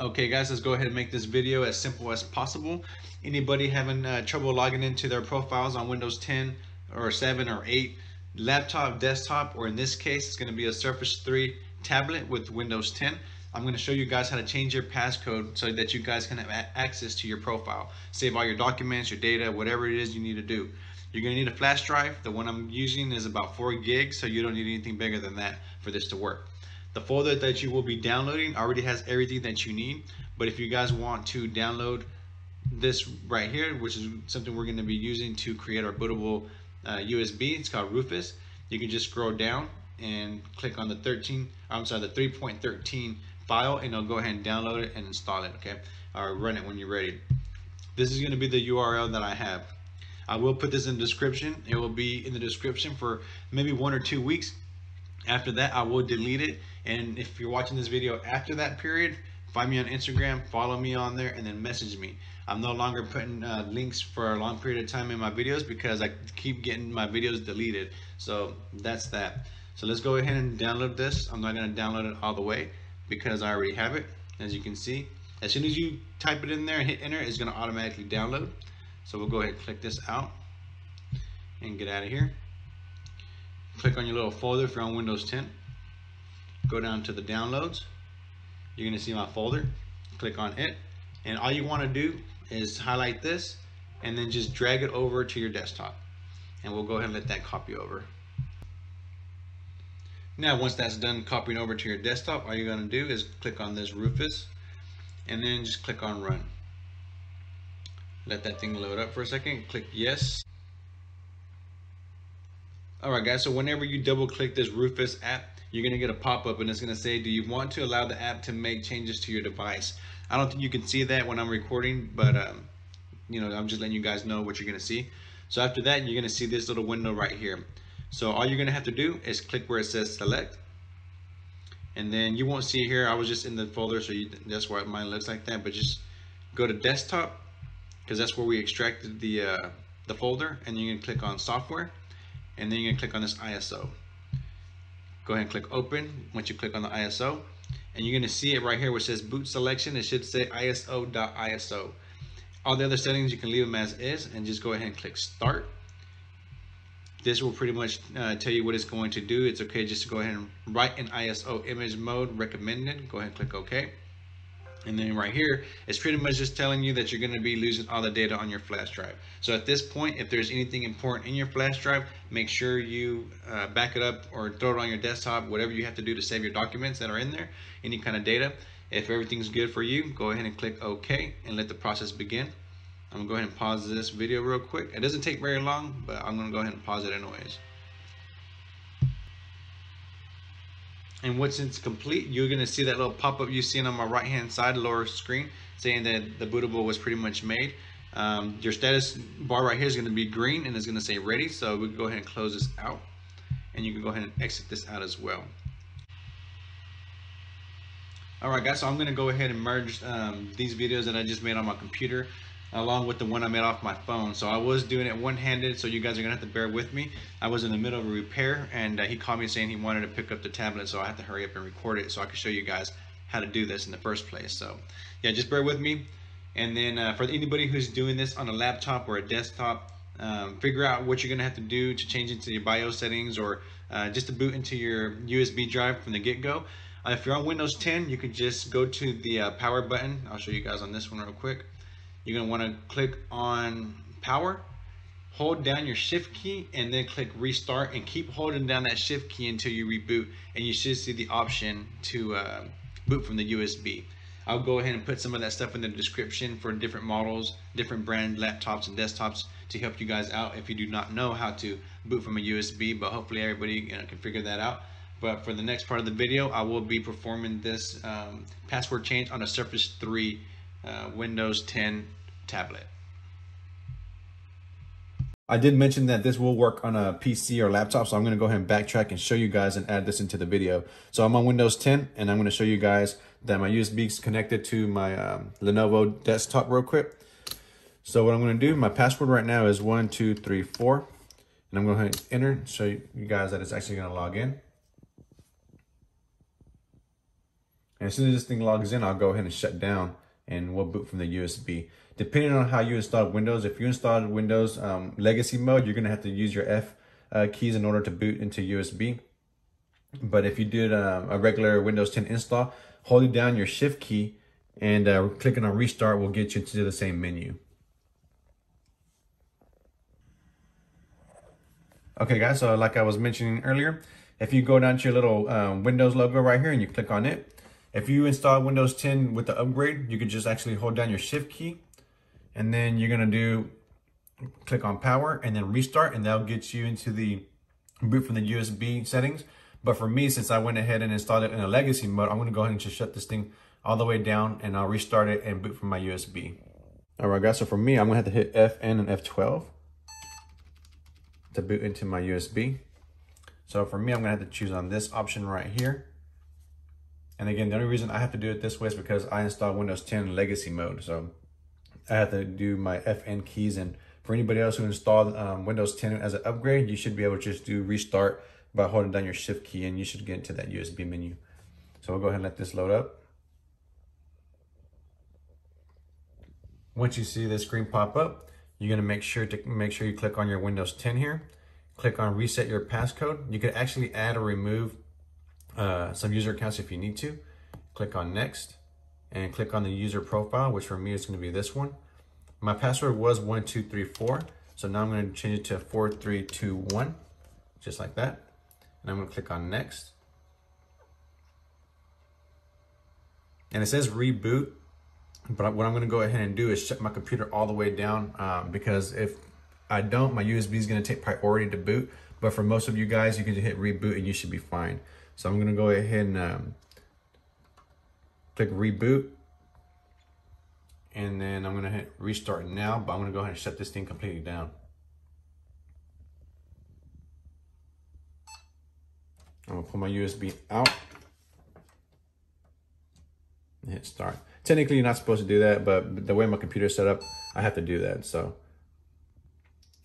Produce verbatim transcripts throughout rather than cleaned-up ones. Okay guys, let's go ahead and make this video as simple as possible. Anybody having uh, trouble logging into their profiles on Windows ten or seven or eight, laptop, desktop, or in this case, it's gonna be a Surface three tablet with Windows ten. I'm gonna show you guys how to change your passcode so that you guys can have access to your profile. Save all your documents, your data, whatever it is you need to do. You're gonna need a flash drive. The one I'm using is about four gigs, so you don't need anything bigger than that for this to work. The folder that you will be downloading already has everything that you need, but if you guys want to download this right here, which is something we're going to be using to create our bootable uh, U S B, it's called Rufus. You can just scroll down and click on the thirteen, I'm sorry, the three point thirteen file, and it'll go ahead and download it and install it, okay, or run it when you're ready. This is going to be the U R L that I have. I will put this in the description. It will be in the description for maybe one or two weeks. After that, I will delete it, and if you're watching this video after that period, find me on Instagram, follow me on there, and then message me. I'm no longer putting uh, links for a long period of time in my videos because I keep getting my videos deleted. So that's that. So let's go ahead and download this. I'm not going to download it all the way because I already have it. As you can see, as soon as you type it in there and hit enter, it's going to automatically download. So we'll go ahead and click this out and get out of here. Click on your little folder if you're on Windows ten. Go down to the downloads. You're going to see my folder. Click on it. And all you want to do is highlight this and then just drag it over to your desktop. And we'll go ahead and let that copy over. Now, once that's done copying over to your desktop, all you're going to do is click on this Rufus and then just click on Run. Let that thing load up for a second. Click Yes. Alright guys, so whenever you double click this Rufus app, you're going to get a pop-up and it's going to say, do you want to allow the app to make changes to your device? I don't think you can see that when I'm recording, but um, you know, I'm just letting you guys know what you're going to see. So after that, you're going to see this little window right here. So all you're going to have to do is click where it says select. And then you won't see it here. I was just in the folder, so you, that's why mine looks like that. But just go to desktop because that's where we extracted the, uh, the folder. And you're going to click on software. And then you're going to click on this I S O. Go ahead and click open once you click on the I S O. And you're going to see it right here where it says boot selection. It should say I S O dot I S O. All the other settings, you can leave them as is and just go ahead and click start. This will pretty much uh, tell you what it's going to do. It's okay just to go ahead and write in I S O image mode recommended. Go ahead and click OK. And then right here, it's pretty much just telling you that you're going to be losing all the data on your flash drive. So at this point, if there's anything important in your flash drive, make sure you uh, back it up or throw it on your desktop, whatever you have to do to save your documents that are in there, any kind of data. If everything's good for you, go ahead and click OK and let the process begin. I'm going to go ahead and pause this video real quick. It doesn't take very long, but I'm going to go ahead and pause it anyways. And once it's complete, you're going to see that little pop-up you've seen on my right-hand side, lower screen, saying that the bootable was pretty much made. Um, your status bar right here is going to be green, and it's going to say ready. So we can go ahead and close this out, and you can go ahead and exit this out as well. All right, guys, so I'm going to go ahead and merge um, these videos that I just made on my computer along with the one I made off my phone. So I was doing it one-handed, so you guys are gonna have to bear with me. I was in the middle of a repair, and uh, he called me saying he wanted to pick up the tablet, so I had to hurry up and record it so I could show you guys how to do this in the first place. So yeah, just bear with me. And then uh, for anybody who's doing this on a laptop or a desktop, um, figure out what you're gonna have to do to change into your BIOS settings or uh, just to boot into your U S B drive from the get-go. Uh, if you're on Windows ten, you can just go to the uh, power button. I'll show you guys on this one real quick. You're going to want to click on power, hold down your shift key, and then click restart, and keep holding down that shift key until you reboot, and you should see the option to uh, boot from the U S B. I'll go ahead and put some of that stuff in the description for different models, different brand laptops and desktops to help you guys out if you do not know how to boot from a U S B, but hopefully everybody uh, can figure that out. But for the next part of the video, I will be performing this um, password change on a Surface three Uh, Windows ten tablet. I did mention that this will work on a P C or laptop, so I'm going to go ahead and backtrack and show you guys and add this into the video. So I'm on Windows ten, and I'm going to show you guys that my U S B is connected to my um, Lenovo desktop real quick. So what I'm going to do, my password right now is one two three four, and I'm going to hit enter and show you guys that it's actually going to log in. And as soon as this thing logs in, I'll go ahead and shut down and we'll boot from the U S B. Depending on how you installed Windows, if you installed Windows um, legacy mode, you're gonna have to use your F uh, keys in order to boot into U S B. But if you did uh, a regular Windows ten install, holding down your Shift key and uh, clicking on Restart will get you to the same menu. Okay guys, so like I was mentioning earlier, if you go down to your little uh, Windows logo right here and you click on it, if you install Windows ten with the upgrade, you can just actually hold down your Shift key, and then you're gonna do, click on Power and then Restart, and that'll get you into the boot from the U S B settings. But for me, since I went ahead and installed it in a legacy mode, I'm gonna go ahead and just shut this thing all the way down and I'll restart it and boot from my U S B. All right guys, so for me, I'm gonna have to hit F N and F twelve to boot into my U S B. So for me, I'm gonna have to choose on this option right here. And again, the only reason I have to do it this way is because I installed Windows ten legacy mode. So I have to do my F N keys. And for anybody else who installed um, Windows ten as an upgrade, you should be able to just do Restart by holding down your Shift key, and you should get into that U S B menu. So we'll go ahead and let this load up. Once you see this screen pop up, you're gonna make sure to make sure you click on your Windows ten here. Click on Reset Your Passcode. You can actually add or remove Uh, some user accounts if you need to. Click on Next and click on the user profile, which for me is going to be this one. My password was one two three four, so now I'm going to change it to four three two one, just like that. And I'm going to click on Next. And it says reboot, but what I'm going to go ahead and do is shut my computer all the way down um, because if I don't, my U S B is going to take priority to boot. But for most of you guys, you can just hit reboot and you should be fine. So I'm gonna go ahead and um, click reboot, and then I'm gonna hit restart now, but I'm gonna go ahead and shut this thing completely down. I'm gonna pull my U S B out and hit start. Technically you're not supposed to do that, but the way my computer is set up, I have to do that. So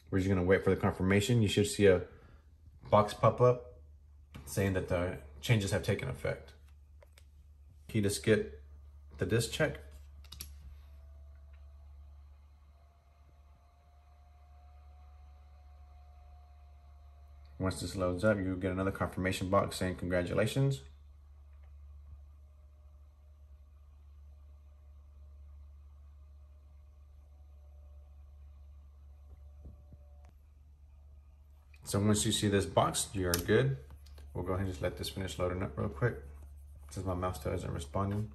we're just gonna wait for the confirmation. You should see a box pop up saying that the changes have taken effect. Key to skip the disk check. Once this loads up, you'll get another confirmation box saying congratulations. So once you see this box, you are good. We'll go ahead and just let this finish loading up real quick since my mouse still isn't responding.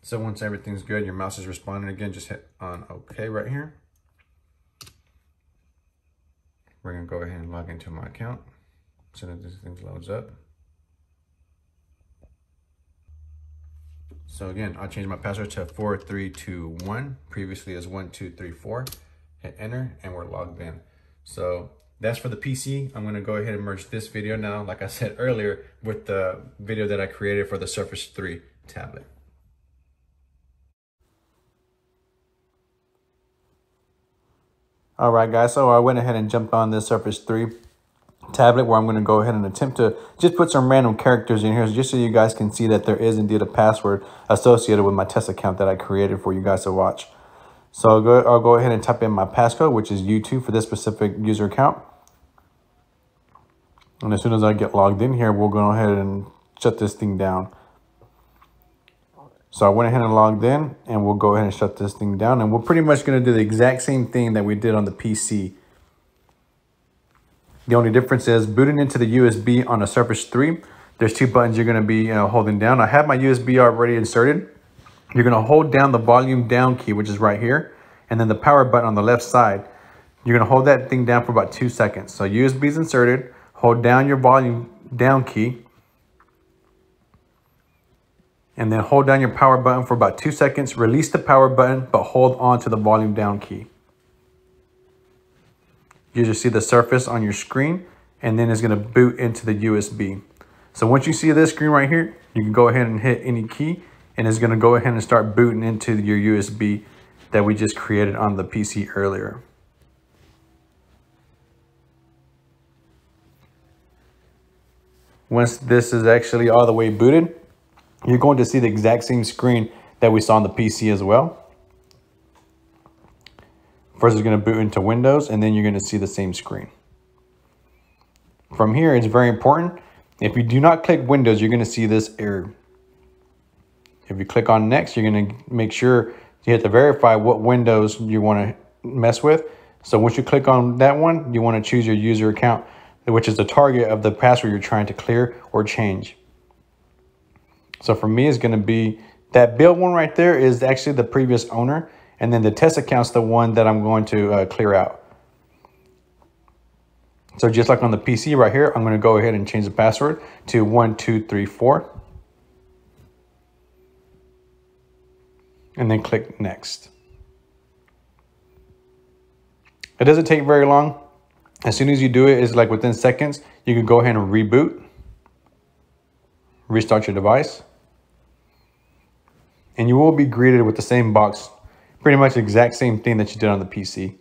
So once everything's good, your mouse is responding again, just hit on OK right here. We're gonna go ahead and log into my account so that this thing loads up. So again, I'll change my password to four three two one, previously as one two three four. Hit enter and we're logged in. So that's for the P C. I'm gonna go ahead and merge this video now, like I said earlier, with the video that I created for the Surface three tablet. All right guys, so I went ahead and jumped on this Surface three tablet where I'm gonna go ahead and attempt to just put some random characters in here just so you guys can see that there is indeed a password associated with my test account that I created for you guys to watch. So I'll go, I'll go ahead and type in my passcode, which is U two for this specific user account. And as soon as I get logged in here, we'll go ahead and shut this thing down. So I went ahead and logged in, and we'll go ahead and shut this thing down. And we're pretty much going to do the exact same thing that we did on the P C. The only difference is booting into the U S B on a Surface three. There's two buttons you're going to be uh, holding down. I have my U S B already inserted. You're gonna hold down the volume down key, which is right here, and then the power button on the left side. You're gonna hold that thing down for about two seconds. So U S B is inserted, hold down your volume down key, and then hold down your power button for about two seconds, release the power button, but hold on to the volume down key. You just see the Surface on your screen, and then it's gonna boot into the U S B. So once you see this screen right here, you can go ahead and hit any key, and it's gonna go ahead and start booting into your U S B that we just created on the P C earlier. once this is actually all the way booted, you're going to see the exact same screen that we saw on the P C as well. First, it's going to boot into Windows, and then you're going to see the same screen. From here, it's very important. If you do not click Windows, you're going to see this error. If you click on Next, you're going to make sure you have to verify what Windows you want to mess with. So once you click on that one, you want to choose your user account, which is the target of the password you're trying to clear or change. So for me, it's going to be that build one right there is actually the previous owner. And then the test account's the one that I'm going to uh, clear out. So just like on the P C right here, I'm going to go ahead and change the password to one two three four. And then click Next. It doesn't take very long. As soon as you do it, it's like within seconds, you can go ahead and reboot, restart your device, and you will be greeted with the same box. Pretty much the exact same thing that you did on the P C.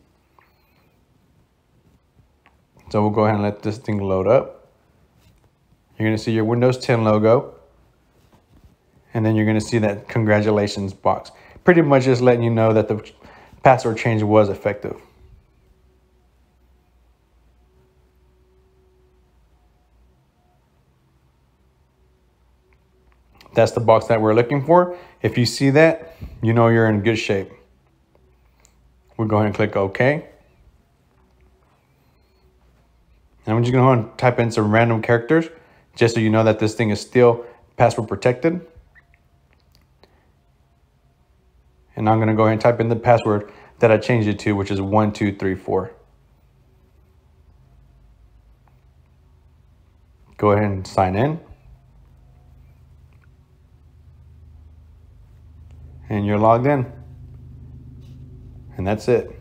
So we'll go ahead and let this thing load up. You're going to see your Windows ten logo. And then you're going to see that congratulations box. Pretty much just letting you know that the password change was effective. That's the box that we're looking for. If you see that, you know you're in good shape. We'll go ahead and click OK. And I'm just going to go ahead and type in some random characters just so you know that this thing is still password protected. And I'm going to go ahead and type in the password that I changed it to, which is one two three four. Go ahead and sign in. And you're logged in. And that's it.